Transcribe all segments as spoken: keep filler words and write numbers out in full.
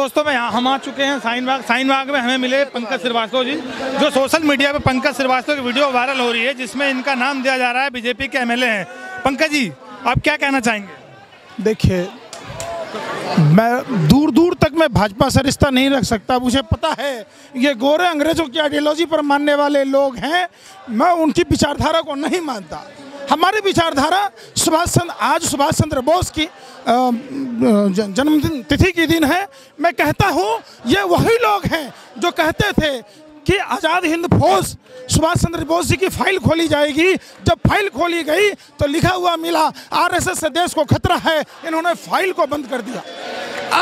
दोस्तों में यहाँ हम आ चुके हैं साइन बाग। साइन बाग में हमें मिले पंकज श्रीवास्तव जी, जो सोशल मीडिया पे पंकज श्रीवास्तव की वीडियो वायरल हो रही है जिसमें इनका नाम दिया जा रहा है, बीजेपी के एमएलए हैं। पंकज जी, आप क्या कहना चाहेंगे? देखिए, मैं दूर दूर तक मैं भाजपा से रिश्ता नहीं रख सकता। मुझे पता है ये गोरे अंग्रेजों की आइडियोलॉजी पर मानने वाले लोग हैं, मैं उनकी विचारधारा को नहीं मानता। हमारी विचारधारा सुभाष चंद्र आज सुभाष चंद्र बोस की जन्मदिन तिथि की दिन है। मैं कहता हूँ ये वही लोग हैं जो कहते थे कि आज़ाद हिंद फौज सुभाष चंद्र बोस जी की फाइल खोली जाएगी। जब फाइल खोली गई तो लिखा हुआ मिला, आरएसएस से देश को खतरा है। इन्होंने फाइल को बंद कर दिया।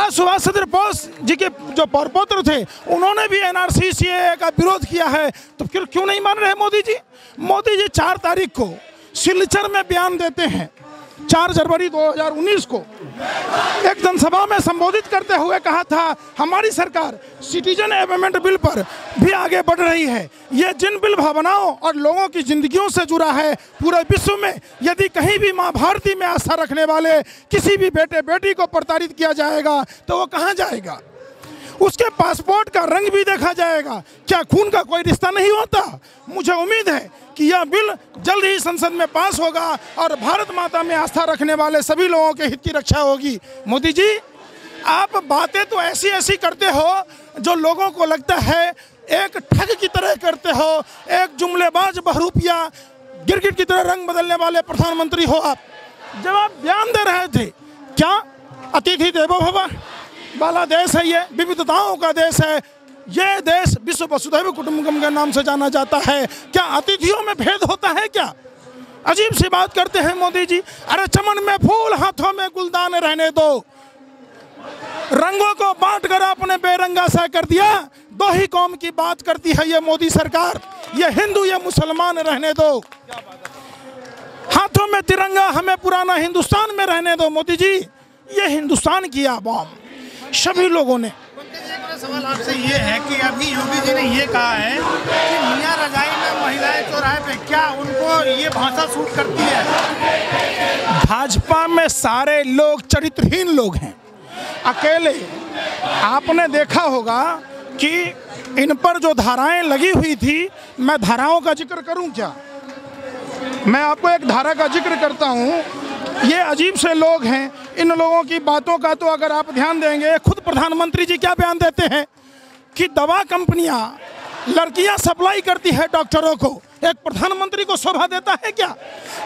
आज सुभाष चंद्र बोस जी के जो परपोत्र थे उन्होंने भी एनआरसी सीएए का विरोध किया है, तो फिर क्यों नहीं मान रहे मोदी जी? मोदी जी चार तारीख को सिलचर में बयान देते हैं, चार जनवरी दो हज़ार उन्नीस को एक जनसभा में संबोधित करते हुए कहा था हमारी सरकार सिटीजन अमेंडमेंट बिल पर भी आगे बढ़ रही है। ये जिन बिल भावनाओं और लोगों की जिंदगियों से जुड़ा है, पूरे विश्व में यदि कहीं भी माँ भारती में आस्था रखने वाले किसी भी बेटे बेटी को प्रताड़ित किया जाएगा तो वो कहाँ जाएगा? उसके पासपोर्ट का रंग भी देखा जाएगा। क्या खून का कोई रिश्ता नहीं होता? मुझे उम्मीद है कि यह बिल जल्द ही संसद में पास होगा और भारत माता में आस्था रखने वाले सभी लोगों के हित की रक्षा होगी। मोदी जी, आप बातें तो ऐसी ऐसी करते हो जो लोगों को लगता है एक ठग की तरह करते हो, एक जुमलेबाज बहरूपिया गिरगिट की तरह रंग बदलने वाले प्रधानमंत्री हो आप। जब आप बयान दे रहे थे क्या अतिथि देवो भव वाला देश है, ये विविधताओं का देश है, ये देश विश्व वसुधैव कुटुंबकम के नाम से जाना जाता है, क्या अतिथियों में भेद होता है क्या? अजीब सी बात करते हैं मोदी जी। अरे चमन में फूल हाथों में गुलदान रहने दो, रंगों को बांट कर आपने बेरंगा सा कर दिया। दो ही कौम की बात करती है ये मोदी सरकार, ये हिंदू ये मुसलमान रहने दो। हाथों में तिरंगा, हमें पुराना हिंदुस्तान में रहने दो मोदी जी। ये हिंदुस्तान की आवाम सभी लोगों ने। सवाल आपसे ये है कि अभी योगी जी ने ये कहा है कि मियां रजाई में महिलाएं चौराहे पे, क्या उनको ये भाषा सूट करती है? भाजपा में सारे लोग चरित्रहीन लोग हैं। अकेले आपने देखा होगा कि इन पर जो धाराएं लगी हुई थी, मैं धाराओं का जिक्र करूं क्या? मैं आपको एक धारा का जिक्र करता हूं। ये अजीब से लोग हैं, इन लोगों की बातों का तो अगर आप ध्यान देंगे, खुद प्रधानमंत्री जी क्या बयान देते हैं कि दवा कंपनियां लड़कियां सप्लाई करती है डॉक्टरों को, एक प्रधानमंत्री को शोभा देता है क्या?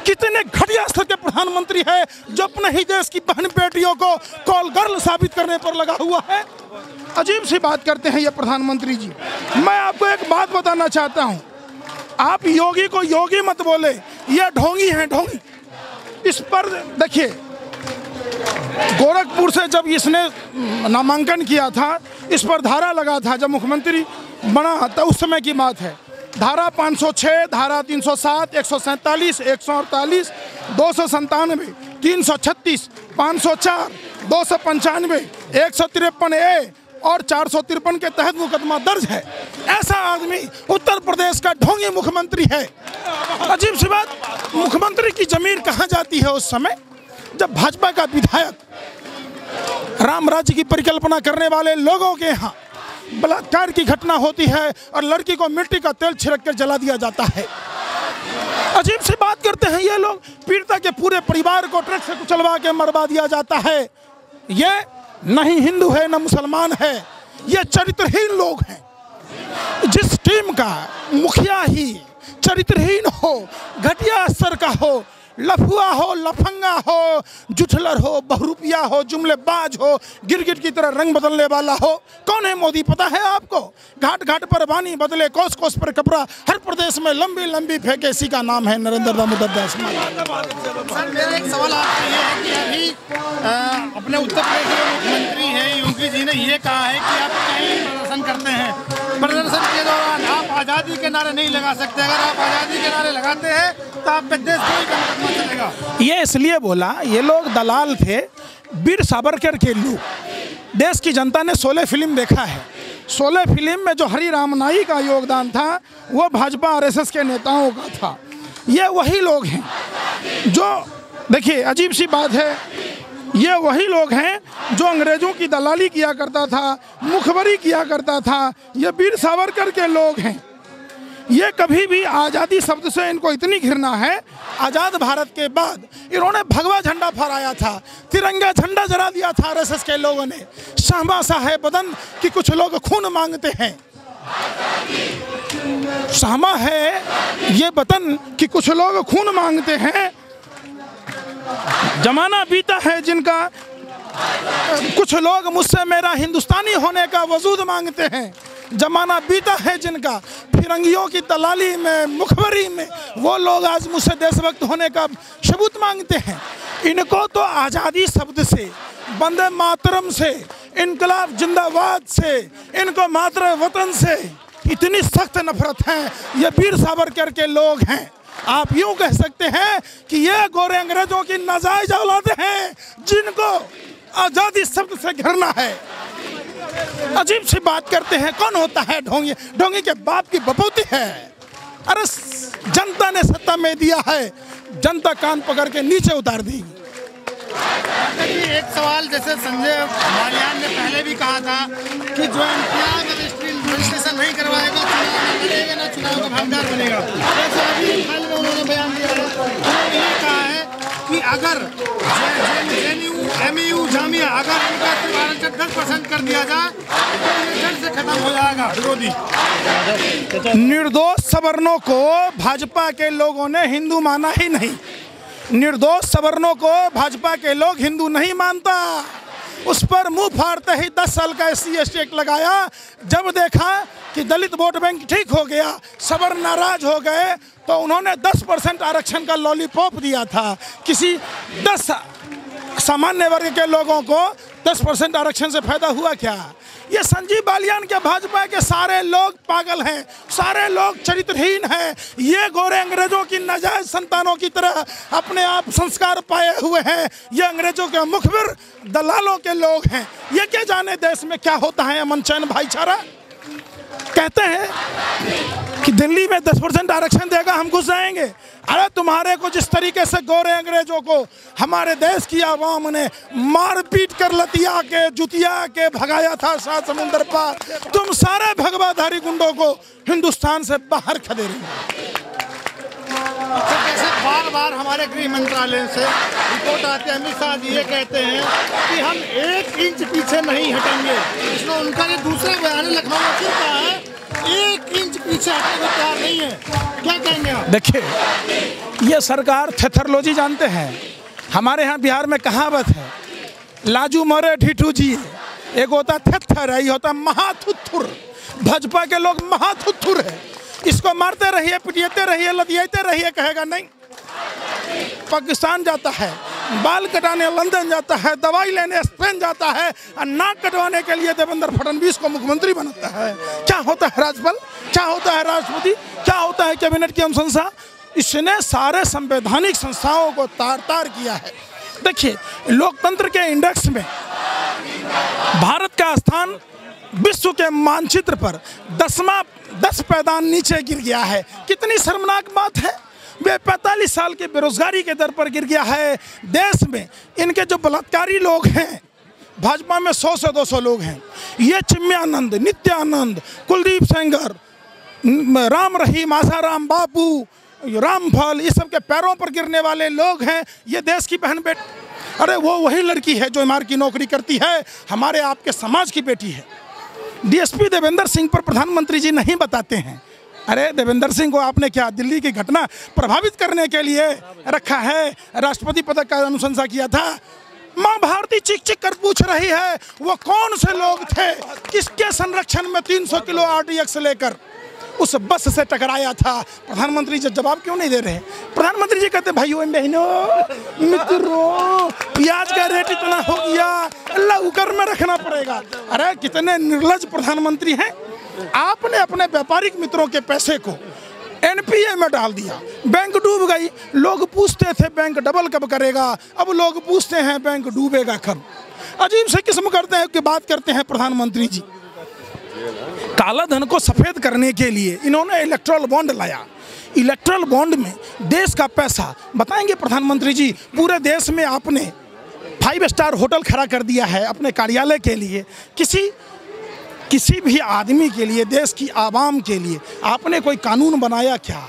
कितने घटिया स्तर के प्रधानमंत्री है जो अपने ही देश की बहन बेटियों को कॉल गर्ल साबित करने पर लगा हुआ है। अजीब सी बात करते हैं ये प्रधानमंत्री जी। मैं आपको एक बात बताना चाहता हूँ, आप योगी को योगी मत बोले, ये ढोंगी हैं ढोंगी। इस पर देखिए, गोरखपुर से जब इसने नामांकन किया था, इस पर धारा लगा था, जब मुख्यमंत्री बना था उस समय की बात है। धारा पाँच सौ छह, धारा तीन सौ सात, एक सौ सैंतालीस, एक सौ अड़तालीस, दो सौ संतानवे, तीन सौ छत्तीस, पाँच सौ चार, दो सौ पंचानवे, एक सौ तिरपन ए और चार सौ तिरपन के तहत मुकदमा दर्ज है। ऐसा आदमी उत्तर प्रदेश का ढोंगी मुख्यमंत्री है। अजीब सी बात, मुख्यमंत्री की जमीन कहाँ जाती है उस समय जब भाजपा का विधायक राम राज्य की परिकल्पना करने वाले लोगों के यहाँ बलात्कार की घटना होती है और लड़की को मिट्टी का तेल छिड़क कर जला दिया जाता है। अजीब सी बात करते हैं ये लोग। पीड़िता के पूरे परिवार को ट्रक से कुचलवा के मरवा दिया जाता है। ये नहीं हिंदू है न मुसलमान है, ये चरित्रहीन लोग हैं। जिस टीम का मुखिया ही चरित्रहीन हो, घटिया स्तर का हो, लफुआ हो, लफंगा हो, जुठलर हो, बहुरूपिया हो, जुमलेबाज हो, गिरगिट की तरह रंग बदलने वाला हो, कौन है मोदी पता है आपको? घाट घाट पर वाणी बदले, कोस कोस पर कपड़ा, हर प्रदेश में लंबी लंबी फेंके, इसी का नाम है नरेंद्र दामोदर दास। मेरा एक सवाल आपसे ये है कि अभी अपने उत्तर प्रदेश के मुख्यमंत्री हैं योगी जी ने ये कहा है कि आप कहीं प्रदर्शन करते हैं, प्रदर्शन के दौरान आप आज़ादी के नारे नहीं लगा सकते, अगर आप आज़ादी के नारे लगाते हैं तो आप देश को चलेगा। ये इसलिए बोला, ये लोग दलाल थे। वीर सावरकर के लोग, देश की जनता ने सोलह फिल्म देखा है। सोलह फिल्म में जो हरि राम नाई का योगदान था वो भाजपा आरएसएस के नेताओं का था। ये वही लोग हैं जो, देखिए अजीब सी बात है, ये वही लोग हैं जो अंग्रेजों की दलाली किया करता था, मुखबरी किया करता था। ये वीर सावरकर के लोग हैं। ये कभी भी आज़ादी शब्द से इनको इतनी घृणा है। आज़ाद भारत के बाद इन्होंने भगवा झंडा फहराया था, तिरंगा झंडा जला दिया था आरएसएस के लोगों ने। शहमा सा है बदन कि कुछ लोग खून मांगते हैं, शहमा है ये बदन कि कुछ लोग खून मांगते हैं। जमाना बीता है जिनका, कुछ लोग मुझसे मेरा हिंदुस्तानी होने का वजूद मांगते हैं। जमाना बीता है जिनका, फिरंगियों की दलाली में, मुखबरी में, वो लोग आज मुझसे देशभक्त होने का सबूत मांगते हैं। इनको तो आज़ादी शब्द से, वंदे मातरम से, इनकलाब जिंदाबाद से, इनको मातृ वतन से इतनी सख्त नफरत है। ये वीर सावरकर के लोग हैं। आप यूँ कह सकते हैं कि ये गोरे अंग्रेजों की नाजायज औलाद हैं जिनको आज़ादी शब्द से घृणा है। अजीब सी बात करते हैं। कौन होता है ढोंगी? ढोंगी के बाप की बपौती है। अरे जनता ने सत्ता में दिया है, जनता कान पकड़ के नीचे उतार दी। एक सवाल, जैसे संजय बालियान ने पहले भी कहा था कि जो रजिस्ट्रेशन नहीं करवाएगा बनेगा ना चुनाव का भागीदार बनेगा, में उन्होंने बयान दिया है, उन्होंने ये कहा है कि अगर एमयू जामिया अगर उनका तिरपन परसेंट कर दिया जाए तो ये से खत्म हो जाएगा विरोधी। निर्दोष सवर्णों को भाजपा के लोगों ने हिंदू माना ही नहीं। निर्दोष सवर्णों को भाजपा के लोग हिंदू नहीं मानता। उस पर मुंह फाड़ते ही दस साल का S C S T act लगाया। जब देखा कि दलित वोट बैंक ठीक हो गया, सवर्ण नाराज हो गए, तो उन्होंने दस परसेंट आरक्षण का लॉलीपॉप दिया था। किसी दस सामान्य वर्ग के लोगों को दस परसेंट आरक्षण से फायदा हुआ क्या? ये संजीव बालियान के भाजपा के सारे लोग पागल हैं, सारे लोग चरित्रहीन हैं। ये गोरे अंग्रेजों की नाजायज संतानों की तरह अपने आप संस्कार पाए हुए हैं। ये अंग्रेजों के मुखबिर दलालों के लोग हैं। ये क्या जाने देश में क्या होता है अमन चैन भाईचारा। कहते हैं कि दिल्ली में दस परसेंट आरक्षण देगा हम घुस जाएंगे। अरे तुम्हारे को जिस तरीके से गोरे अंग्रेजों को हमारे देश की आवाम ने मारपीट कर लतिया के जुतिया के भगाया था सात समुंदर पार, तुम सारे भगवाधारी गुंडों को हिंदुस्तान से बाहर खदेड़े। कैसे बार बार हमारे गृह मंत्रालय से रिपोर्ट आते हैं, अमित शाह जी ये कहते हैं कि हम एक इंच पीछे नहीं हटेंगे। इसमें उनका ये दूसरा बयान लखनऊ में क्यों कहा है, एक इंच पीछे हटने तैयार नहीं है, क्या कहेंगे आप? देखिए, ये सरकार थेथरलोजी जानते हैं। हमारे यहाँ बिहार में कहावत है, लाजू मोरे ढीठू जी। एक होता थेथर है, ये होता महाथुथुर। भाजपा के लोग महाथुथुर है। इसको मारते रहिए, पिटियते रहिए, लदियाते रहिए, कहेगा नहीं। पाकिस्तान जाता है, बाल कटाने लंदन जाता है, दवाई लेने स्पेन जाता है, और नाक कटवाने के लिए देवेंद्र फडणवीस को मुख्यमंत्री बनाता है। क्या होता है राज्यपाल, क्या होता है राष्ट्रपति, क्या होता है कैबिनेट की अनुशंसा। इसने सारे संवैधानिक संस्थाओं को तार तार किया है। देखिए, लोकतंत्र के इंडेक्स में भारत का स्थान विश्व के मानचित्र पर दसवां दस पैदान नीचे गिर गया है। कितनी शर्मनाक बात है। वे पैंतालीस साल के बेरोजगारी के दर पर गिर गया है देश में। इनके जो बलात्कारी लोग हैं, भाजपा में सौ से दो सौ लोग हैं। ये चिम्यानंद, नित्यानंद, कुलदीप सेंगर, राम रहीम, आसाराम बापू, रामफल, ये सब के पैरों पर गिरने वाले लोग हैं। ये देश की बहन बेटी, अरे वो वही लड़की है जो एम आर की नौकरी करती है, हमारे आपके समाज की बेटी है। D S P Devendra Singh पर प्रधानमंत्री जी नहीं बताते हैं। अरे देवेंद्र सिंह को आपने क्या दिल्ली की घटना प्रभावित करने के लिए रखा है? राष्ट्रपति पद का अनुशंसा किया था। माँ भारती चिक चिक कर पूछ रही है वो कौन से लोग थे किसके संरक्षण में तीन सौ किलो आर टी एक्स लेकर उस बस से टकराया था। प्रधानमंत्री जी जवाब क्यों नहीं दे रहे? प्रधानमंत्री जी कहते भाइयों बहनों मित्रों प्याज का रेट इतना हो गया, अल्लाह उकर में रखना पड़ेगा। अरे कितने निर्लज प्रधानमंत्री हैं। आपने अपने व्यापारिक मित्रों के पैसे को एन पी ए में डाल दिया, बैंक डूब गई। लोग पूछते थे बैंक डबल कब करेगा, अब लोग पूछते हैं बैंक डूबेगा कब। अजीब से किस्म करते हैं कि बात करते हैं प्रधानमंत्री जी। काला धन को सफ़ेद करने के लिए इन्होंने इलेक्ट्रल बॉन्ड लाया। इलेक्ट्रल बॉन्ड में देश का पैसा, बताएंगे प्रधानमंत्री जी, पूरे देश में आपने फाइव स्टार होटल खड़ा कर दिया है अपने कार्यालय के लिए, किसी किसी भी आदमी के लिए, देश की आवाम के लिए। आपने कोई कानून बनाया क्या?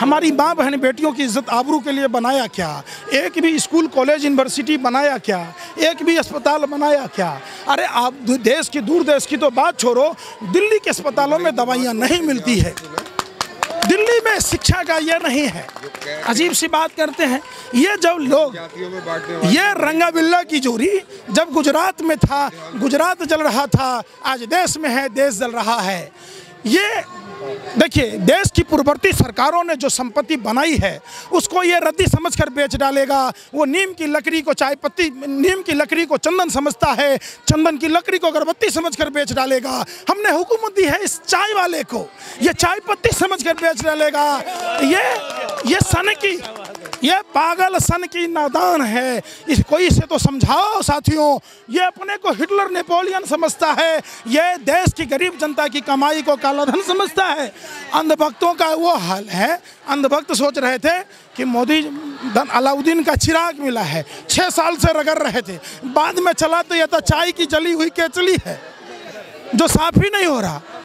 हमारी माँ बहन बेटियों की इज्जत आबरू के लिए बनाया क्या? एक भी स्कूल कॉलेज यूनिवर्सिटी बनाया क्या? एक भी अस्पताल बनाया क्या? अरे आप देश की, दूर देश की तो बात छोड़ो, दिल्ली के अस्पतालों में दवाइयाँ नहीं मिलती है, दिल्ली में शिक्षा का ये नहीं है। अजीब सी बात करते हैं ये जब लोग, ये रंगाबिल्ला की जोरी जब गुजरात में था, गुजरात जल रहा था, आज देश में है, देश जल रहा है। ये देखिए, देश की पूर्ववर्ती सरकारों ने जो संपत्ति बनाई है उसको ये रद्दी समझकर बेच डालेगा। वो नीम की लकड़ी को चाय पत्ती, नीम की लकड़ी को चंदन समझता है, चंदन की लकड़ी को अगरबत्ती समझकर बेच डालेगा। हमने हुकूमत दी है इस चाय वाले को, ये चाय पत्ती समझकर बेच डालेगा। ये ये सन की, ये पागल सन की नादान है। इस कोई इसे तो समझाओ साथियों। ये अपने को हिटलर नेपोलियन समझता है, ये देश की गरीब जनता की कमाई को काला धन समझता है। अंधभक्तों का वो हाल है, अंधभक्त सोच रहे थे कि मोदी अलाउद्दीन का चिराग मिला है, छः साल से रगड़ रहे थे, बाद में चला तो यह था चाय की जली हुई केचली है जो साफ ही नहीं हो रहा।